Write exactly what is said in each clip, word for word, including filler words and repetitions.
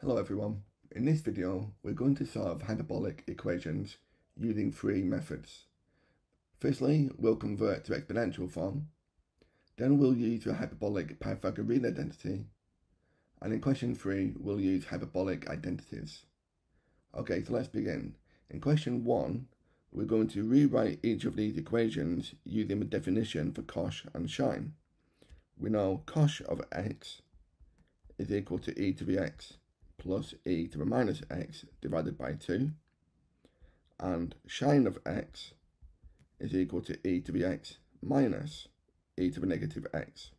Hello everyone, in this video we're going to solve hyperbolic equations using three methods. Firstly, we'll convert to exponential form, then we'll use the hyperbolic Pythagorean identity, and in question three we'll use hyperbolic identities. Okay, so let's begin. In question one, we're going to rewrite each of these equations using the definition for cosh and sine. We know cosh of x is equal to e to the x plus e to the minus x divided by two, and sine of x is equal to e to the x minus e to the negative x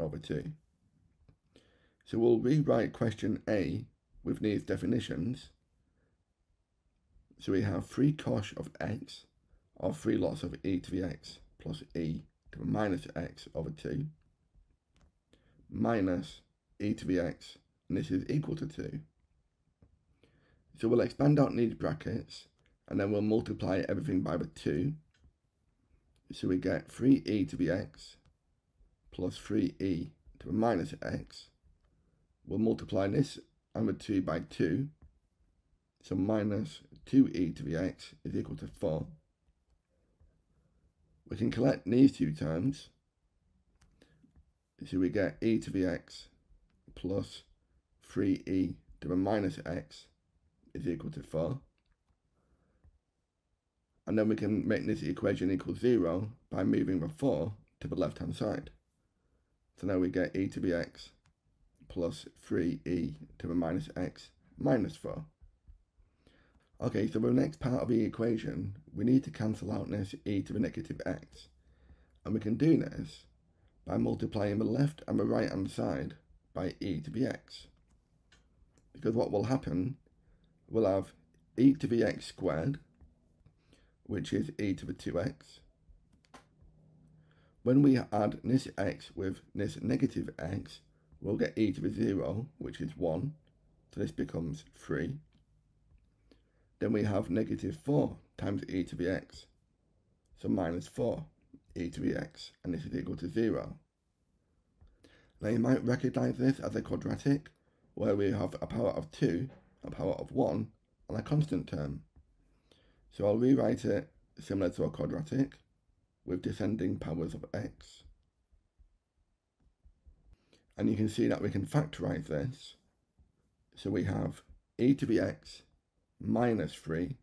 over two. So we'll rewrite question A with these definitions. So we have three cosh of x, or three lots of e to the x plus e to the minus x over two, minus e to the x, and this is equal to two. So we'll expand out these brackets and then we'll multiply everything by the two. So we get three e to the x plus three e to the minus x. We'll multiply this and the two by two. So minus two e to the x is equal to four. We can collect these two terms. So we get e to the x plus three e to the minus x is equal to four, and then we can make this equation equal zero by moving the four to the left hand side. So now we get e to the x plus three e to the minus x minus four. Okay, so the next part of the equation, we need to cancel out this e to the negative x, and we can do this by multiplying the left and the right hand side by e to the x, because what will happen, we'll have e to the x squared, which is e to the two x. When we add this x with this negative x, we'll get e to the zero, which is one, so this becomes three. Then we have negative four times e to the x, so minus four e to the x, and this is equal to zero. Now you might recognise this as a quadratic, where we have a power of two, a power of one, and a constant term. So I'll rewrite it similar to a quadratic, with descending powers of x. And you can see that we can factorise this. So we have e to the x minus three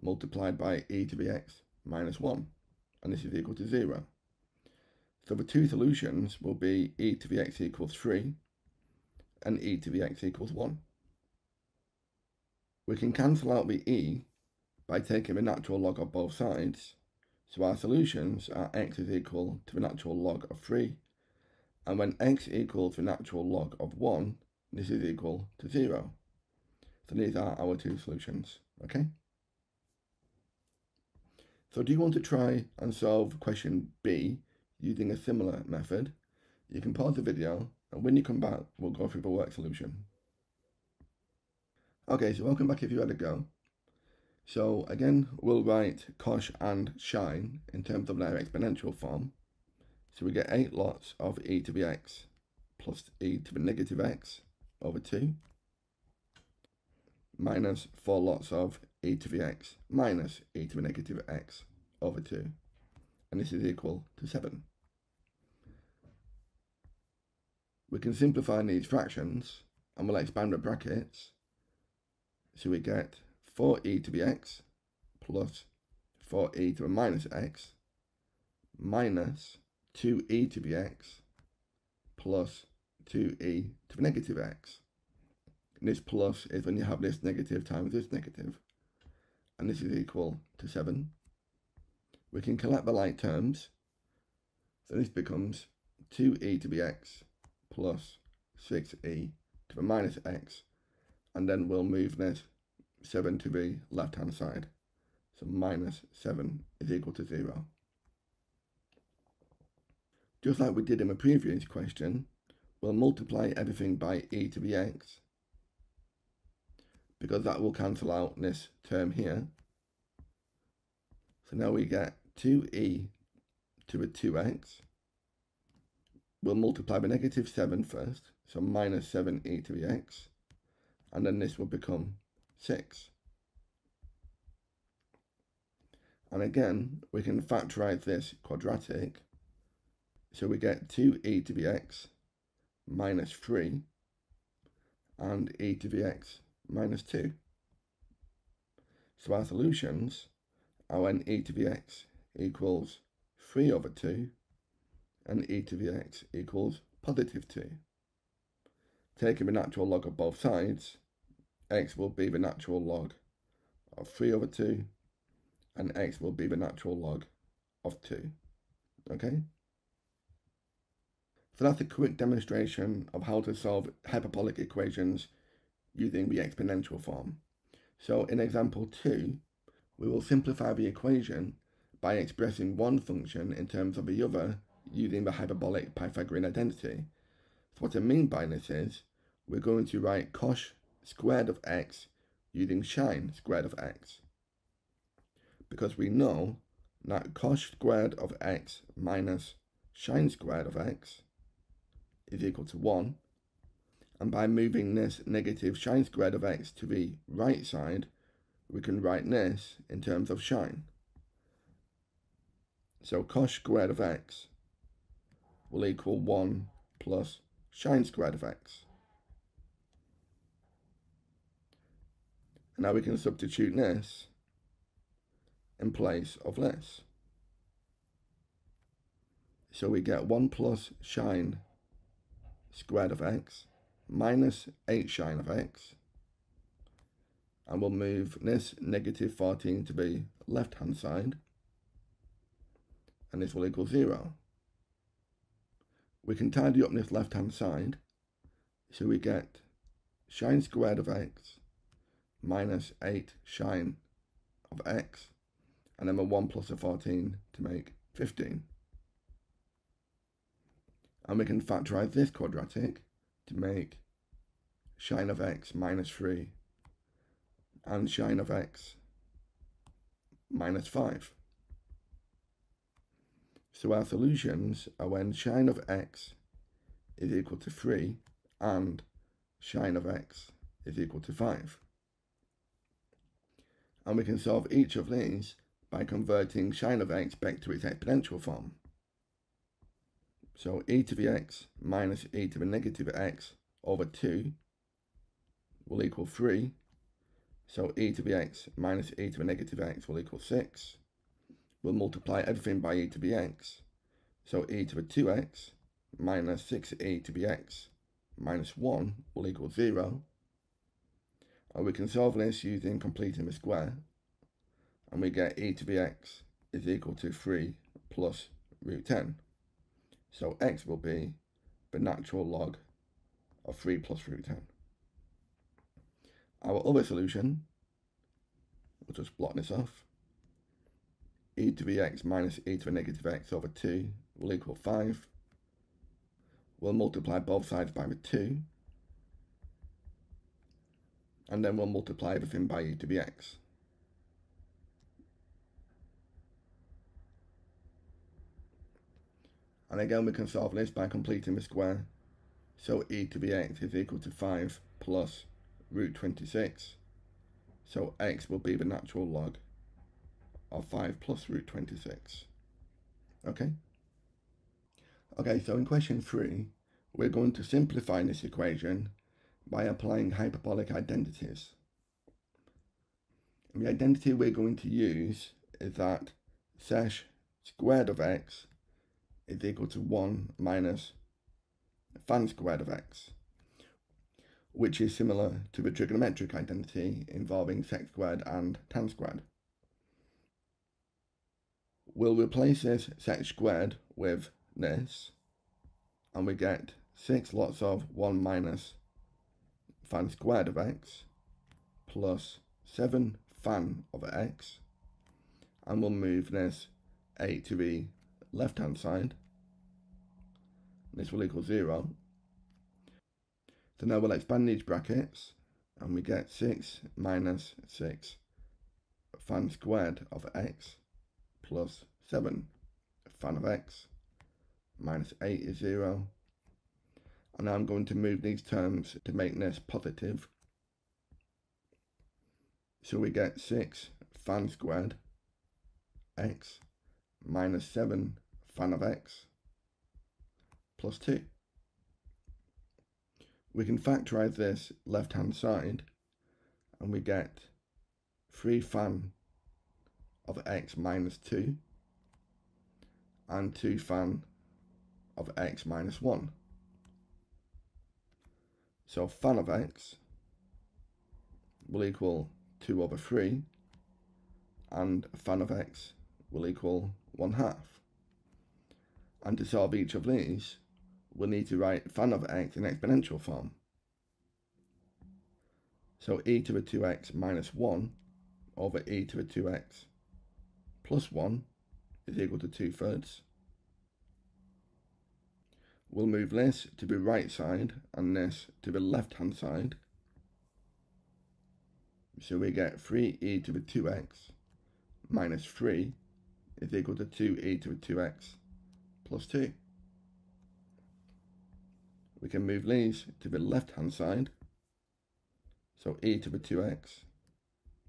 multiplied by e to the x minus one, and this is equal to zero. So the two solutions will be e to the x equals three and e to the x equals one. We can cancel out the e by taking the natural log of both sides. So our solutions are x is equal to the natural log of three. And when x equals the natural log of one, this is equal to zero. So these are our two solutions, okay? So do you want to try and solve question B using a similar method? You can pause the video, and when you come back, we'll go through the work solution. Okay, so welcome back if you had a go. So again, we'll write cosh and sine in terms of their exponential form. So we get eight lots of e to the x plus e to the negative x over two, minus four lots of e to the x minus e to the negative x over two, and this is equal to seven. We can simplify these fractions and we'll expand the brackets. So we get four e to the x plus four e to the minus x minus two e to the x plus two e to the negative x. And this plus is when you have this negative times this negative, and this is equal to seven. We can collect the like terms, so this becomes two e to the x plus six e to the minus x, and then we'll move this seven to the left hand side, so minus seven is equal to zero. Just like we did in the previous question, we'll multiply everything by e to the x, because that will cancel out this term here. So now we get two e to the two x. We'll multiply by negative seven first, so minus seven e to the x, and then this will become six. And again, we can factorise this quadratic, so we get two e to the x minus three and e to the x minus two. So our solutions are when e to the x equals three over two and e to the x equals positive two. Taking the natural log of both sides, x will be the natural log of three over two and x will be the natural log of two. Okay? So that's a quick demonstration of how to solve hyperbolic equations using the exponential form. So in example two, we will simplify the equation by expressing one function in terms of the other using the hyperbolic Pythagorean identity. So what I mean by this is, we're going to write cosh squared of x using sine squared of x, because we know that cosh squared of x minus sine squared of x is equal to one, and by moving this negative sine squared of x to the right side, we can write this in terms of sine. So cosh squared of x will equal one plus sine squared of x. And now we can substitute this in place of this. So we get one plus sine squared of x minus eight sine of x, and we'll move this negative fourteen to the left hand side, and this will equal zero. We can tidy up this left hand side, so we get sine squared of x minus eight sine of x, and then a one plus a fourteen to make fifteen. And we can factorize this quadratic to make sine of x minus three and sine of x minus five. So our solutions are when sine of x is equal to three and sine of x is equal to five. And we can solve each of these by converting sine of x back to its exponential form. So e to the x minus e to the negative x over two will equal three. So e to the x minus e to the negative x will equal six. We'll multiply everything by e to the x. So e to the two x minus six e to the x minus one will equal zero. And we can solve this using completing the square. And we get e to the x is equal to three plus root ten. So x will be the natural log of three plus root ten. Our other solution, we'll just block this off, e to the x minus e to the negative x over two will equal five. We'll multiply both sides by the two. And then we'll multiply everything by e to the x. And again, we can solve this by completing the square. So e to the x is equal to five plus root twenty-six. So x will be the natural log of five plus root twenty-six. Okay? Okay, so in question three, we're going to simplify this equation by applying hyperbolic identities. And the identity we're going to use is that sesh squared of x is equal to one minus fan squared of x, which is similar to the trigonometric identity involving sec squared and tan squared. We'll replace this sec squared with this, and we get six lots of one minus fan squared of x plus seven fan of x, and we'll move this a to the left hand side. This will equal zero. So now we'll expand these brackets, and we get six minus six fan squared of x plus seven fan of x minus eight is zero. And now I'm going to move these terms to make this positive. So we get six fan squared x minus seven fan of x plus two. We can factorize this left hand side and we get three fan of x minus two and two fan of x minus one. So fan of x will equal two over three and fan of x will equal one half. And to solve each of these, we'll need to write fan of x in exponential form. So e to the two x minus one over e to the two x plus one is equal to two thirds. We'll move this to the right side and this to the left hand side. So we get three e to the two x minus three is equal to two e to the two x plus two. We can move these to the left hand side. So e to the two x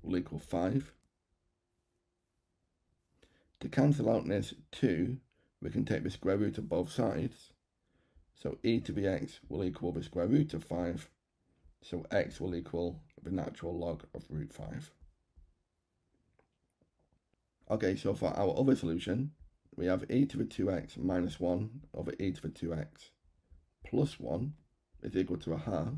will equal five. To cancel out this two, we can take the square root of both sides. So e to the x will equal the square root of five. So x will equal the natural log of root five. Okay, so for our other solution, we have e to the two x minus one over e to the two x plus one is equal to a half.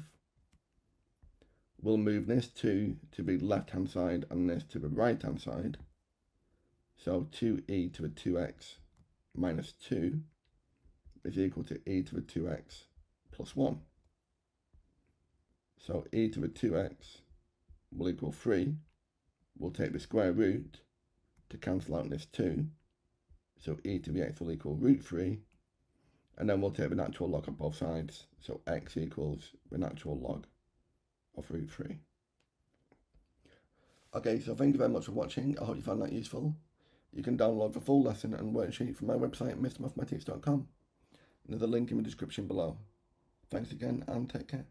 We'll move this two to the left hand side and this to the right hand side. So two e to the two x minus two is equal to e to the two x plus one. So e to the two x will equal three. We'll take the square root to cancel out this two. So e to the x will equal root three. And then we'll take the natural log of both sides. So x equals the natural log of root three. Okay, so thank you very much for watching. I hope you found that useful. You can download the full lesson and worksheet from my website, Mr Mathematics dot com. There's a link in the description below. Thanks again and take care.